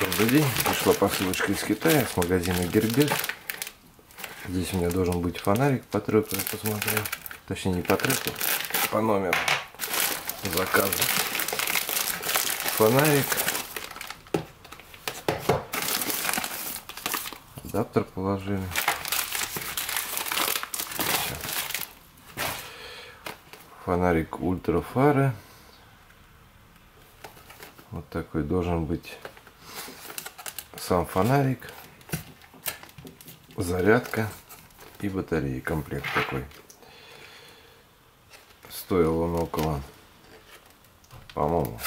Добрый день, пришла посылочка из Китая с магазина Gerbes. Здесь у меня должен быть фонарик по треку, я посмотрел. Точнее, не по треку, по номеру заказа. Фонарик. Адаптер положили. Все. Фонарик Ultrafire. Вот такой должен быть сам фонарик, зарядка и батареи. Комплект такой. Стоил он около, по-моему,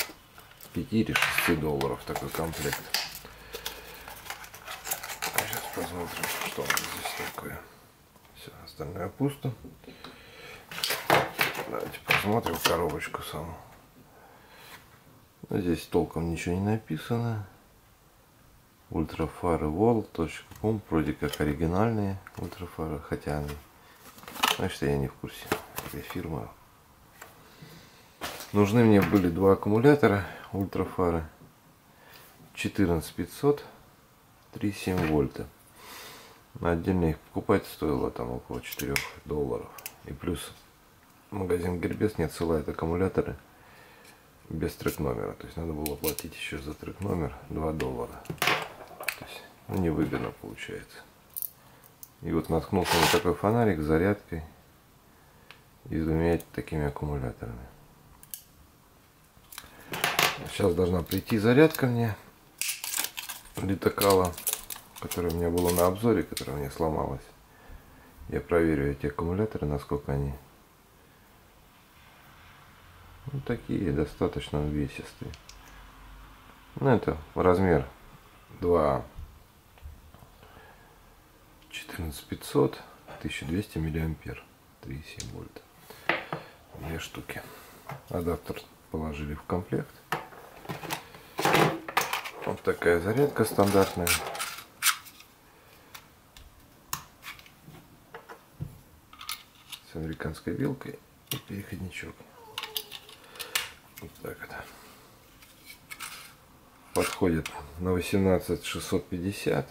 5 или 6 долларов такой комплект. Сейчас посмотрим, что он здесь такое. Все, остальное пусто. Давайте посмотрим коробочку саму. Здесь толком ничего не написано. Ultrafire Wall.com, вроде как оригинальные Ultrafire, хотя они, значит, я не в курсе этой фирмы. Нужны мне были два аккумулятора Ultrafire 14500 3,7 вольта. Отдельно их покупать стоило там около 4 долларов. И плюс магазин Gerbes не отсылает аккумуляторы без трек-номера, то есть надо было платить еще за трек-номер 2 доллара. То есть, ну, невыгодно получается. И вот наткнулся на такой фонарик с зарядкой и с двумя такими аккумуляторами. Сейчас должна прийти зарядка мне литокала, которая у меня была на обзоре, которая у меня сломалась. Я проверю эти аккумуляторы, насколько они. Ну, такие достаточно увесистые. Ну, это размер 2 14500, 1200 миллиампер, 3,7 вольта. Две штуки. Адаптер положили в комплект. Вот такая зарядка стандартная. С американской вилкой и переходничок. Вот так это. Подходит на 18650.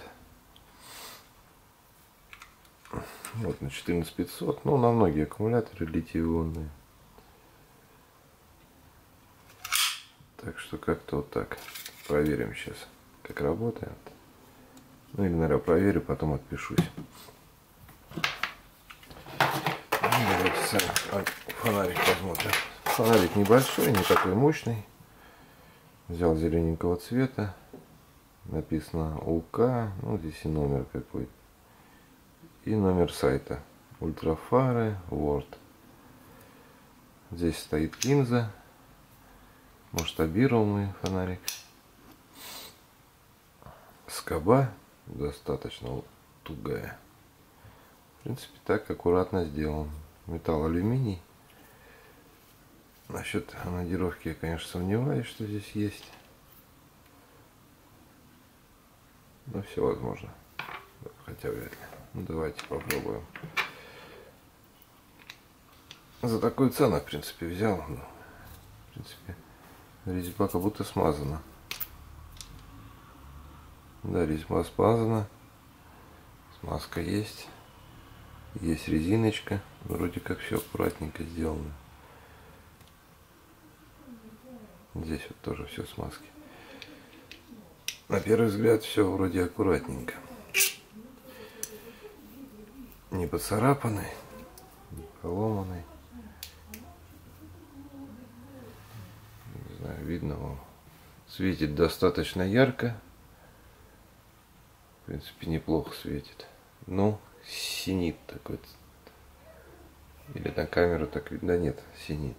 Вот на 14500. Ну, на многие аккумуляторы литий-ионные. Так что как-то вот так. Проверим сейчас, как работает. Ну, или, наверное, проверю, потом отпишусь. Давайте фонарик посмотрим. Фонарик небольшой, не такой мощный. Взял зелененького цвета. Написано УК. Ну, здесь и номер какой-то. И номер сайта. Ultrafire World. Здесь стоит линза. Масштабируемый фонарик. Скоба достаточно тугая. В принципе, так аккуратно сделан. Металл алюминий. Насчет анодировки я, конечно, сомневаюсь, что здесь есть. Но все возможно. Хотя вряд ли. Ну, давайте попробуем. За такую цену, в принципе, взял. В принципе, резьба как будто смазана. Да, резьба смазана. Смазка есть. Есть резиночка. Вроде как все аккуратненько сделано. Здесь вот тоже все смазки. На первый взгляд все вроде аккуратненько. Не поцарапанный, не поломанный. Не знаю, видно вам. Светит достаточно ярко. В принципе, неплохо светит. Ну, синит такой. Или на камеру так видно. Да нет, синит.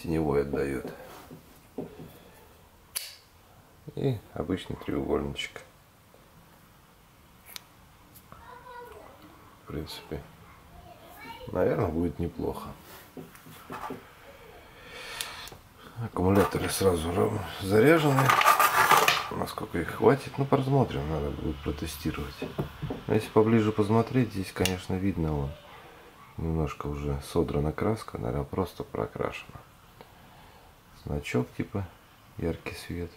Синевой отдает. И обычный треугольничек. В принципе, наверное, будет неплохо. Аккумуляторы сразу заряжены. Насколько их хватит, ну, посмотрим, надо будет протестировать. Но если поближе посмотреть, здесь, конечно, видно, вон, немножко уже содрана краска, наверное, просто прокрашена. Значок типа, яркий свет.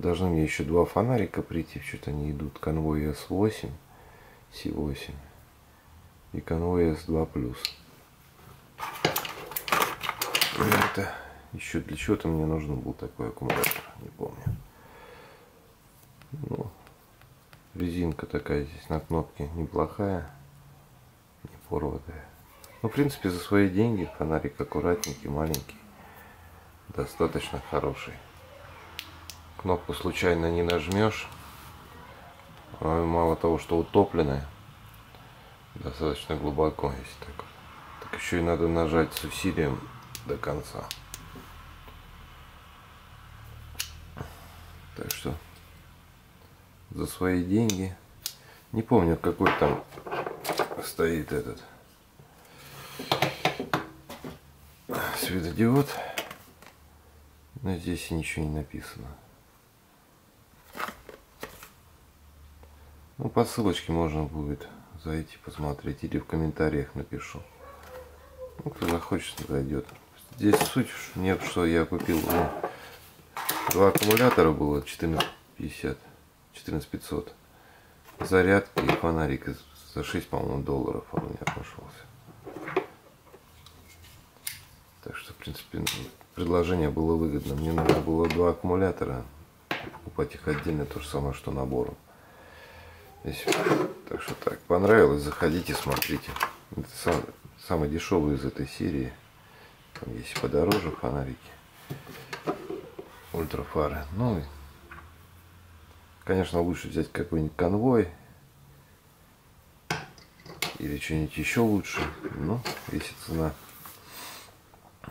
Должны мне еще два фонарика прийти. Что-то они идут. Конвой S8, C8 и конвой S2+. Это еще для чего-то мне нужен был такой аккумулятор. Не помню. Ну, резинка такая здесь на кнопке неплохая. Не порватая. Ну, в принципе, за свои деньги фонарик аккуратненький, маленький. Достаточно хороший. Кнопку случайно не нажмешь. Мало того, что утопленная. Достаточно глубоко, если так. Так еще и надо нажать с усилием до конца. Так что за свои деньги. Не помню, какой там стоит этот светодиод. Но здесь ничего не написано. Ну, по ссылочке можно будет зайти посмотреть. Или в комментариях напишу. Ну, кто захочет, зайдет. Здесь суть нет, что я купил. Ну, два аккумулятора было. 1450. 14500. Зарядки и фонарик. За 6, по-моему, долларов он у меня нашелся. Так что, в принципе, предложение было выгодно. Мне надо было два аккумулятора. Покупать их отдельно, то же самое, что набором. Если... Так что так, понравилось, заходите, смотрите. Это самый дешевый из этой серии. Там есть и подороже фонарики. Ультрафары. Ну, конечно, лучше взять какой-нибудь конвой. Или что-нибудь еще лучше. Ну, если цена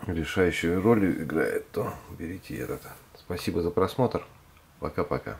решающую роль играет, то берите это. Спасибо за просмотр. Пока-пока.